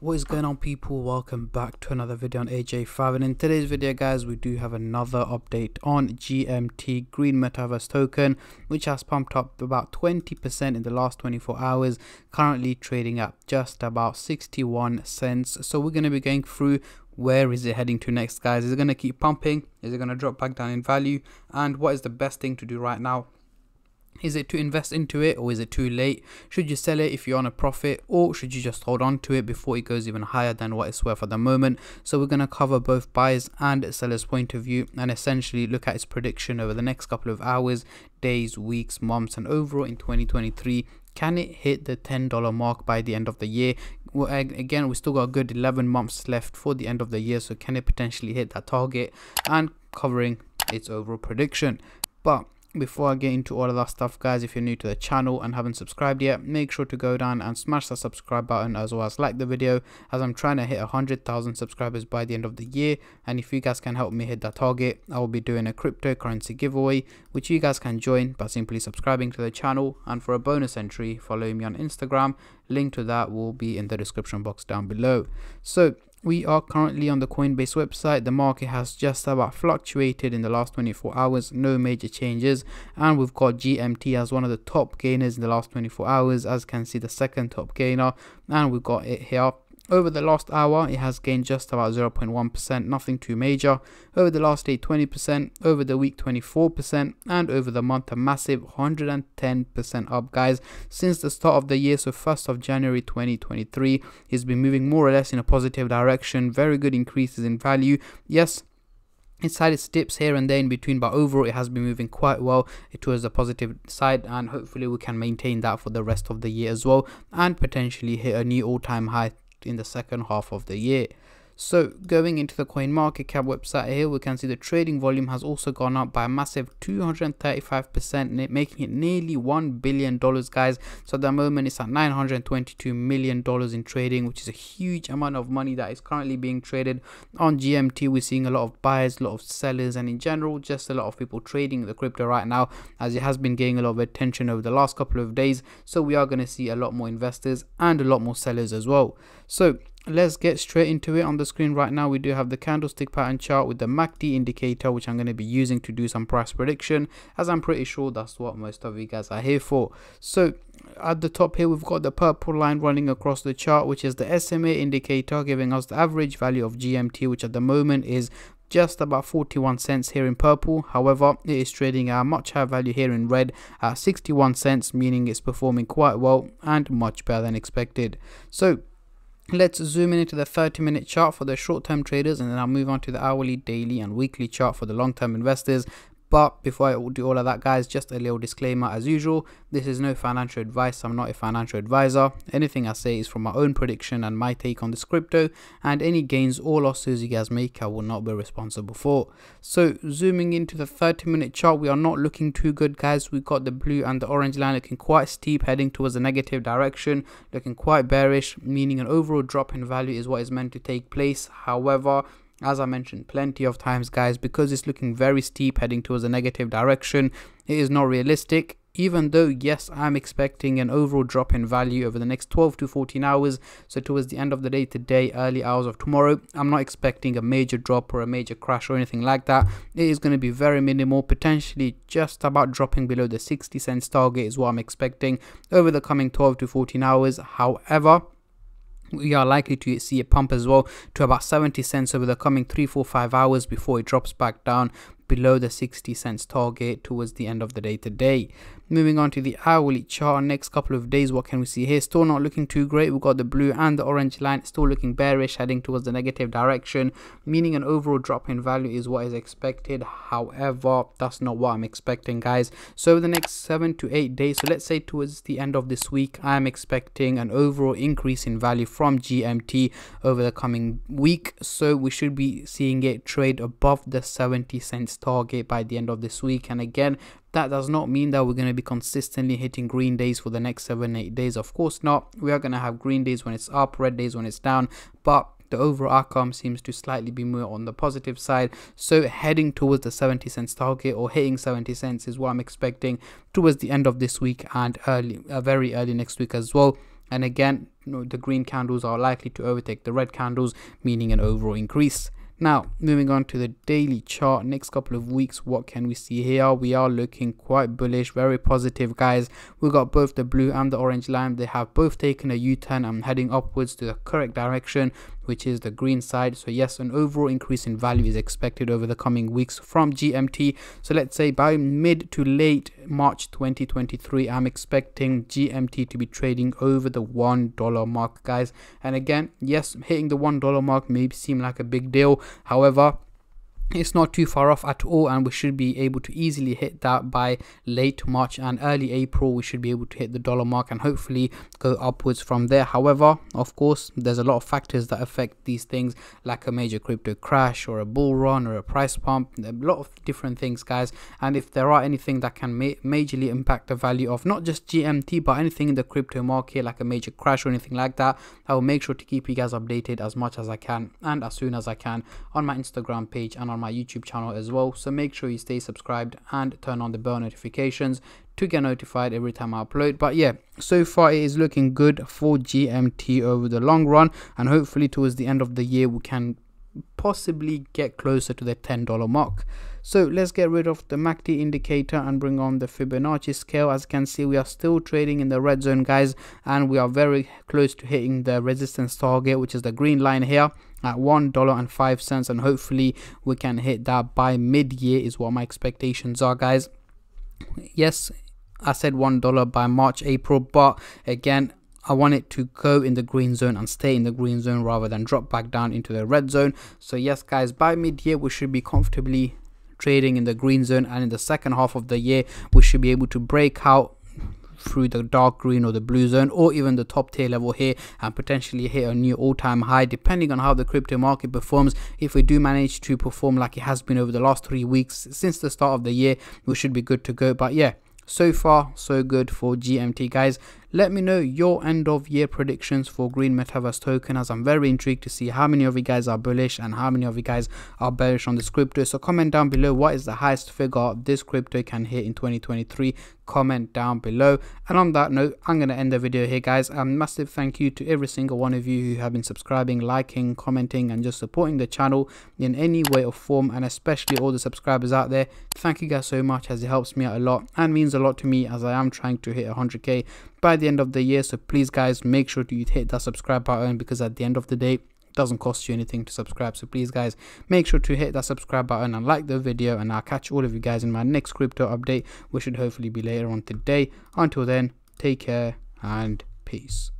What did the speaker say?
What is going on, people? Welcome back to another video on AJ5, and in today's video, guys, we do have another update on GMT, Green Metaverse Token, which has pumped up about 20% in the last 24 hours, currently trading at just about 61 cents. So we're going to be going through where is it heading to next, guys. Is it going to keep pumping? Is it going to drop back down in value? And what is the best thing to do right now? Is it to invest into it, or is it too late? Should you sell it if you're on a profit, or should you just hold on to it before it goes even higher than what it's worth at the moment? So we're going to cover both buyers and sellers' point of view and essentially look at its prediction over the next couple of hours, days, weeks, months, and overall in 2023. Can it hit the $10 mark by the end of the year? Well, again, we still got a good 11 months left for the end of the year, so can it potentially hit that target? And covering its overall prediction. But before I get into all of that stuff, guys, if you're new to the channel and haven't subscribed yet, make sure to go down and smash that subscribe button, as well as like the video, as I'm trying to hit 100,000 subscribers by the end of the year. And if you guys can help me hit that target, I will be doing a cryptocurrency giveaway, which you guys can join by simply subscribing to the channel. And for a bonus entry, follow me on Instagram. Link to that will be in the description box down below. So we are currently on the Coinbase website. The market has just about fluctuated in the last 24 hours, no major changes. And we've got GMT as one of the top gainers in the last 24 hours, as can see, the second top gainer. And we've got it here. Over the last hour, it has gained just about 0.1%, nothing too major. Over the last day, 20%, over the week, 24%, and over the month, a massive 110% up, guys. Since the start of the year, so 1st of January 2023, it's been moving more or less in a positive direction, very good increases in value. Yes, it's had its dips here and there in between, but overall it has been moving quite well towards the positive side, and hopefully we can maintain that for the rest of the year as well, and potentially hit a new all-time high in the second half of the year. So going into the CoinMarketCap website here, we can see the trading volume has also gone up by a massive 235%, making it nearly $1 billion, guys. So at the moment, it's at $922 million in trading, which is a huge amount of money that is currently being traded on GMT. We're seeing a lot of buyers, a lot of sellers, and in general, just a lot of people trading the crypto right now, as it has been getting a lot of attention over the last couple of days. So we are going to see a lot more investors and a lot more sellers as well. So let's get straight into it. On the screen right now, we do have the candlestick pattern chart with the MACD indicator, which I'm going to be using to do some price prediction, as I'm pretty sure that's what most of you guys are here for. So at the top here, we've got the purple line running across the chart, which is the SMA indicator, giving us the average value of GMT, which at the moment is just about 41 cents here in purple. However, it is trading at a much higher value here in red at 61 cents, meaning it's performing quite well and much better than expected. So let's zoom in into the 30-minute chart for the short-term traders, and then I'll move on to the hourly, daily, and weekly chart for the long-term investors. But before I do all of that, guys, just a little disclaimer as usual. This is no financial advice. I'm not a financial advisor. Anything I say is from my own prediction and my take on this crypto, and any gains or losses you guys make, I will not be responsible for. So zooming into the 30-minute chart, we are not looking too good, guys. We've got the blue and the orange line looking quite steep, heading towards a negative direction, looking quite bearish, meaning an overall drop in value is what is meant to take place. However, as I mentioned plenty of times, guys, because it's looking very steep, heading towards a negative direction, it is not realistic. Even though, yes, I'm expecting an overall drop in value over the next 12 to 14 hours. So towards the end of the day today, early hours of tomorrow, I'm not expecting a major drop or a major crash or anything like that. It is going to be very minimal, potentially just about dropping below the 60 cents target is what I'm expecting over the coming 12 to 14 hours. However, we are likely to see a pump as well to about 70 cents over the coming 3, 4, 5 hours before it drops back down below the 60 cents target towards the end of the day today. Moving on to the hourly chart, next couple of days, what can we see here? Still not looking too great. We've got the blue and the orange line still looking bearish, heading towards the negative direction, meaning an overall drop in value is what is expected. However, that's not what I'm expecting, guys. So over the next 7 to 8 days, so let's say towards the end of this week, I'm expecting an overall increase in value from GMT over the coming week. So we should be seeing it trade above the 70 cents target by the end of this week. And again, that does not mean that we're going to be consistently hitting green days for the next 7-8 days. Of course not. We are going to have green days when it's up, red days when it's down, but the overall outcome seems to slightly be more on the positive side. So heading towards the 70 cents target or hitting 70 cents is what I'm expecting towards the end of this week and early, very early next week as well. And again, the green candles are likely to overtake the red candles, meaning an overall increase. Now, moving on to the daily chart, next couple of weeks, what can we see here? We are looking quite bullish, very positive, guys. We've got both the blue and the orange line. They have both taken a U-turn and heading upwards to the correct direction, which is the green side. So yes, an overall increase in value is expected over the coming weeks from GMT. So let's say by mid to late March 2023, I'm expecting GMT to be trading over the $1 mark, guys. And again, yes, hitting the $1 mark may seem like a big deal. However, it's not too far off at all, and we should be able to easily hit that by late March and early April. We should be able to hit the dollar mark and hopefully go upwards from there. However, of course, there's a lot of factors that affect these things, like a major crypto crash or a bull run or a price pump, a lot of different things, guys. And if there are anything that can majorly impact the value of not just GMT but anything in the crypto market, like a major crash or anything like that, I will make sure to keep you guys updated as much as I can and as soon as I can on my Instagram page and on my YouTube channel as well. So make sure you stay subscribed and turn on the bell notifications to get notified every time I upload. But yeah, so far it is looking good for GMT over the long run, and hopefully towards the end of the year we can possibly get closer to the $10 mark. So let's get rid of the MACD indicator and bring on the Fibonacci scale. As you can see, we are still trading in the red zone, guys, and we are very close to hitting the resistance target, which is the green line here at $1.05, and hopefully we can hit that by mid-year is what my expectations are, guys. Yes, I said $1 by March, April, but again, I want it to go in the green zone and stay in the green zone rather than drop back down into the red zone. So yes, guys, by mid-year we should be comfortably trading in the green zone, and in the second half of the year we should be able to break out through the dark green or the blue zone, or even the top tier level here, and potentially hit a new all-time high depending on how the crypto market performs. If we do manage to perform like it has been over the last 3 weeks since the start of the year, we should be good to go. But yeah, so far so good for GMT, guys. Let me know your end of year predictions for Green Metaverse Token, as I'm very intrigued to see how many of you guys are bullish and how many of you guys are bearish on this crypto. So comment down below, what is the highest figure this crypto can hit in 2023? Comment down below. And on that note, I'm going to end the video here, guys. A massive thank you to every single one of you who have been subscribing, liking, commenting, and just supporting the channel in any way or form, and especially all the subscribers out there. Thank you guys so much, as it helps me out a lot and means a lot to me, as I am trying to hit 100k by the end of the year. So please, guys, make sure to hit that subscribe button, because at the end of the day, it doesn't cost you anything to subscribe. So please, guys, make sure to hit that subscribe button and like the video, and I'll catch all of you guys in my next crypto update, which should hopefully be later on today. Until then, take care and peace.